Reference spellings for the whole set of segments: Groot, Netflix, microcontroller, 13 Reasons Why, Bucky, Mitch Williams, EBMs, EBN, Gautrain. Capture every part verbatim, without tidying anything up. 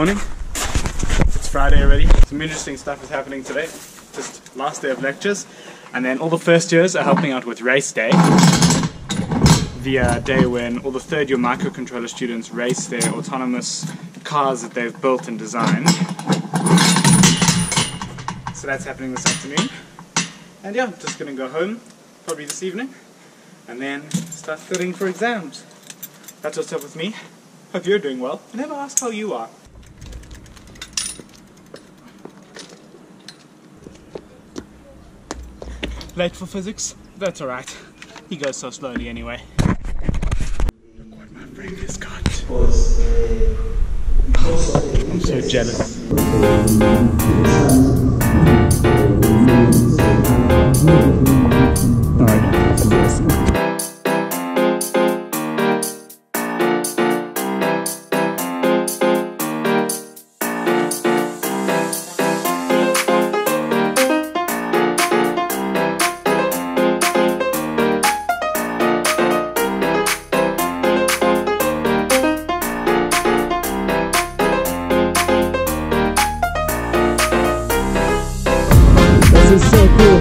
Morning. It's Friday already. Some interesting stuff is happening today. Just last day of lectures, and then all the first years are helping out with race day. The uh, day when all the third year microcontroller students race their autonomous cars that they've built and designed. So that's happening this afternoon. And yeah, just gonna go home, probably this evening, and then start studying for exams. That's what's up with me. Hope you're doing well. I never asked how you are. Late for physics? That's alright. He goes so slowly anyway. Look what my brain has got. Oh, I'm so jealous. Alright. This is so cool.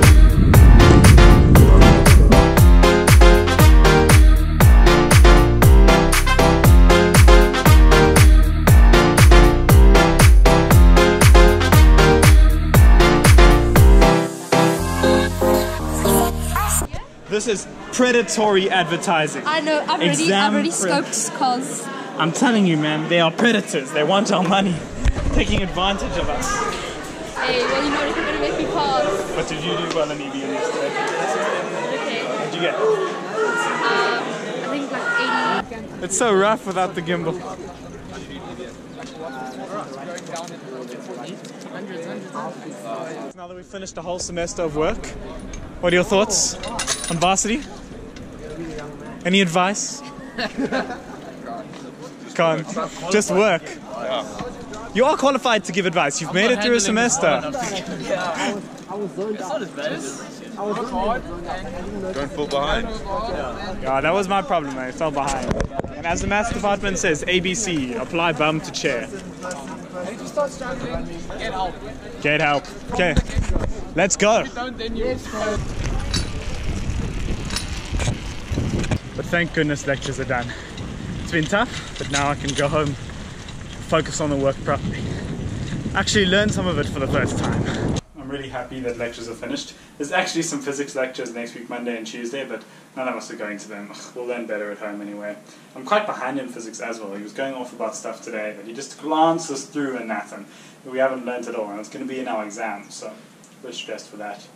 This is predatory advertising. I know, I've already, I've already scoped cars. I'm telling you, man, they are predators. They want our money, taking advantage of us. Hey, well, you know, if you're going to make me pass. What did you do well in E B Ms today? Okay. What did you get? Um, I think like eighty. It's so rough without the gimbal. Now that we've finished a whole semester of work, what are your thoughts on varsity? Any advice? Can't. Just work. Yeah. You are qualified to give advice. You've I'm made it through a semester. Yeah. It's not as bad as it is. Don't fall behind. Yeah, that was my problem, I fell behind. And as the maths department says, A B C, apply bum to chair. Get help. Get help. Okay, let's go. But thank goodness lectures are done. It's been tough, but now I can go home. Focus on the work properly. Actually learn some of it for the first time. I'm really happy that lectures are finished. There's actually some physics lectures next week, Monday and Tuesday, but none of us are going to them. Ugh, we'll learn better at home anyway. I'm quite behind in physics as well. He was going off about stuff today, but he just glances through and that, and we haven't learned at all, and it's going to be in our exam, so we're stressed for that.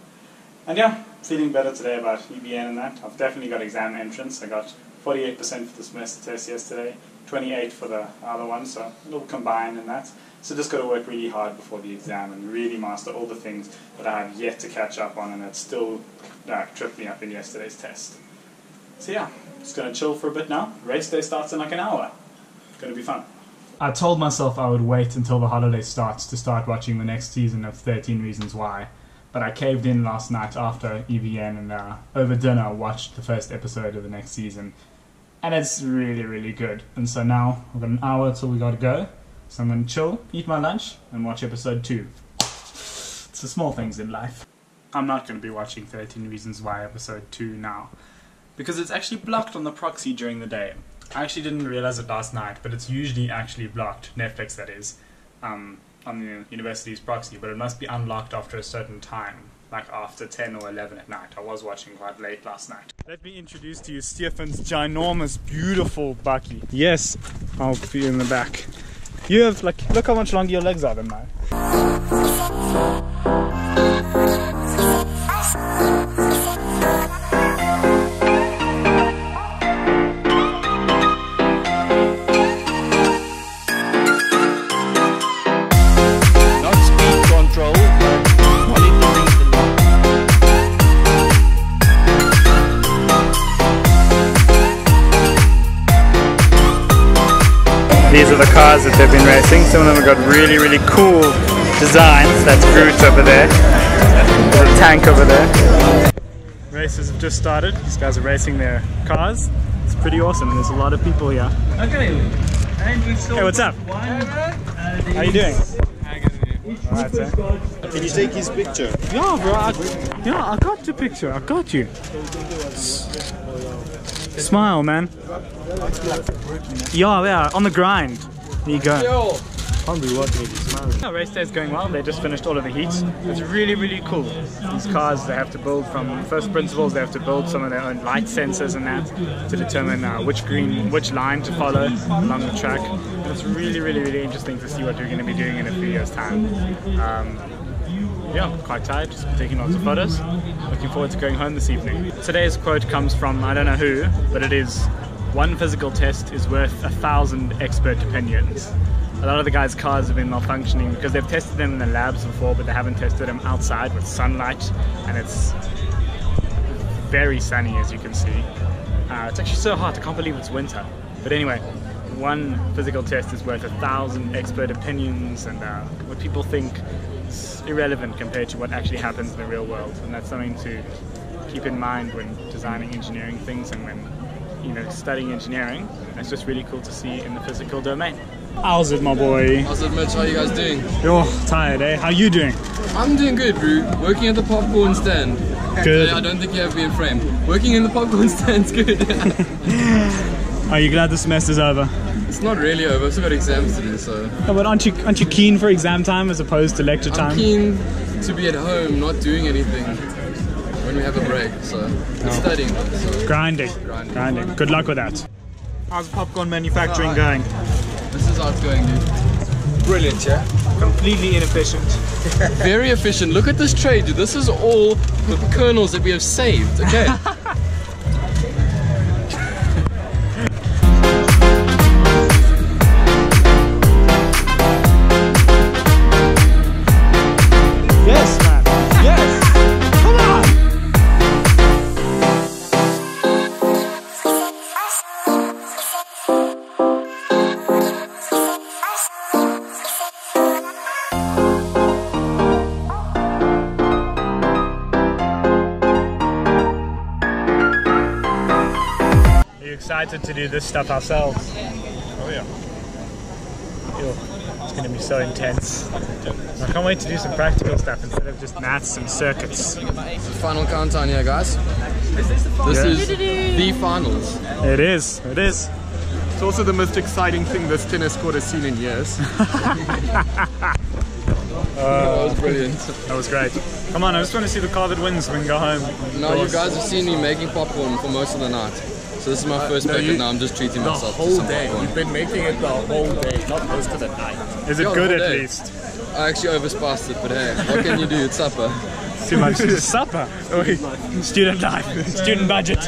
And yeah, feeling better today about E B N and that. I've definitely got exam entrance. I got forty-eight percent for the semester test yesterday, twenty-eight for the other one, so it'll combine and that. So just got to work really hard before the exam and really master all the things that I have yet to catch up on and that still uh, tripped me up in yesterday's test. So yeah, just going to chill for a bit now. Race day starts in like an hour. It's going to be fun. I told myself I would wait until the holiday starts to start watching the next season of thirteen reasons why, but I caved in last night after E B N and uh, over dinner watched the first episode of the next season. And it's really, really good. And so now I've got an hour till we gotta go. So I'm gonna chill, eat my lunch, and watch episode two. It's the small things in life. I'm not gonna be watching thirteen reasons why episode two now, because it's actually blocked on the proxy during the day. I actually didn't realize it last night, but it's usually actually blocked, Netflix that is, um, on the university's proxy, but it must be unlocked after a certain time. Like after ten or eleven at night. I was watching quite late last night. Let me introduce to you Stefan's ginormous, beautiful Bucky. Yes, I'll be in the back. You have, like, look how much longer your legs are than mine. These are the cars that they've been racing. Some of them have got really, really cool designs. That's Groot over there. There's a tank over there. Races have just started. These guys are racing their cars. It's pretty awesome and there's a lot of people here. Okay. And we saw hey, what's up? One, uh, How you doing? Right, can you take his picture? Yeah, bro. I, yeah, I got your picture. I got you. Smile, man. Yeah, we are on the grind. There you go. Yeah, race day is going well. They just finished all of the heats. It's really, really cool. These cars, they have to build from first principles. They have to build some of their own light sensors and that to determine uh, which green, which line to follow along the track. And it's really, really, really interesting to see what we're going to be doing in a few years' time. Um, Yeah, I'm quite tired, just taking lots of photos. Looking forward to going home this evening. Today's quote comes from I don't know who, but it is, "One physical test is worth a thousand expert opinions." A lot of the guys' cars have been malfunctioning because they've tested them in the labs before, but they haven't tested them outside with sunlight, and it's very sunny, as you can see. Uh, it's actually so hot, I can't believe it's winter. But anyway, one physical test is worth a thousand expert opinions, and uh, what people think, it's irrelevant compared to what actually happens in the real world, and that's something to keep in mind when designing engineering things and when, you know, studying engineering. It's just really cool to see in the physical domain. How's it, my boy? How's it, Mitch? How are you guys doing? You're tired, eh? How are you doing? I'm doing good, bro. Working at the popcorn stand. Good. I don't think you have been framed. Working in the popcorn stand's good. Are you glad the semester's over? It's not really over, I've still got exams today, so... No, but aren't you, aren't you keen for exam time as opposed to lecture time? I'm keen to be at home, not doing anything when we have a break, so... Oh. Studying, so... Grinding. Grinding. Grinding. Good luck with that. How's popcorn manufacturing oh, going? This is how it's going, dude. Brilliant, yeah? Completely inefficient. Very efficient. Look at this tray, dude. This is all the kernels that we have saved, okay? Excited to do this stuff ourselves. Oh yeah. Ew, it's going to be so intense. I can't wait to do some practical stuff instead of just maths and circuits. This is final countdown here, guys. This yeah. is the finals. It is. It is. It's also the most exciting thing this tennis court has seen in years. uh, that was brilliant. That was great. Come on, I just want to see the car that wins so we can go home. No, you guys have seen me making popcorn for most of the night. So this is my first uh, no, packet now, I'm just treating myself to some popcorn. You've been making it the whole day, not most of the night. Is it yeah, good at day. least? I actually overspiced it, but hey, what can you do? It's supper. It's too much. It's supper? Oh, student life. Student budget.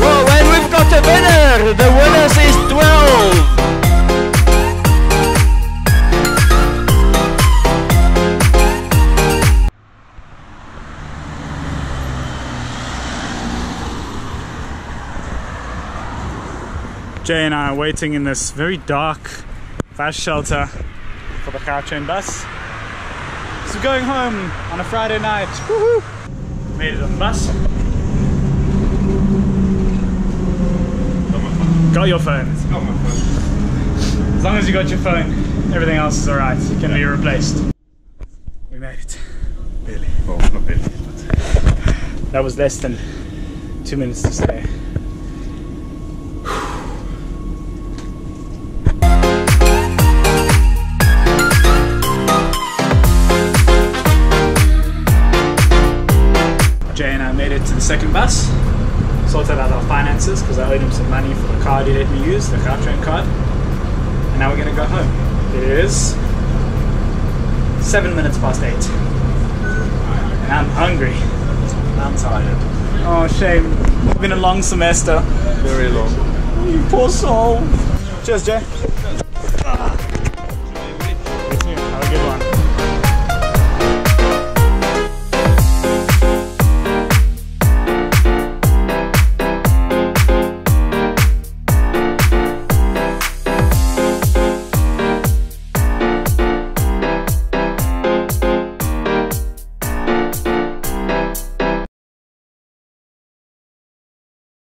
Well, when we've got a winner, the winners is twelve. Jay and I are waiting in this very dark bus shelter for the Gautrain bus. So going home on a Friday night. Woohoo! Made it on the bus. Got, got your phone. Got my phone. As long as you got your phone, everything else is alright. It can yeah. be replaced. We made it. Barely. Well, not barely, but... That was less than two minutes to stay. Second bus, sorted out our finances because I owed him some money for the card he let me use, the Gautrain card, and now we're going to go home. It is seven minutes past eight, and I'm hungry. And I'm tired. Oh, shame. It's been a long semester. Very long. You poor soul. Cheers, Jay.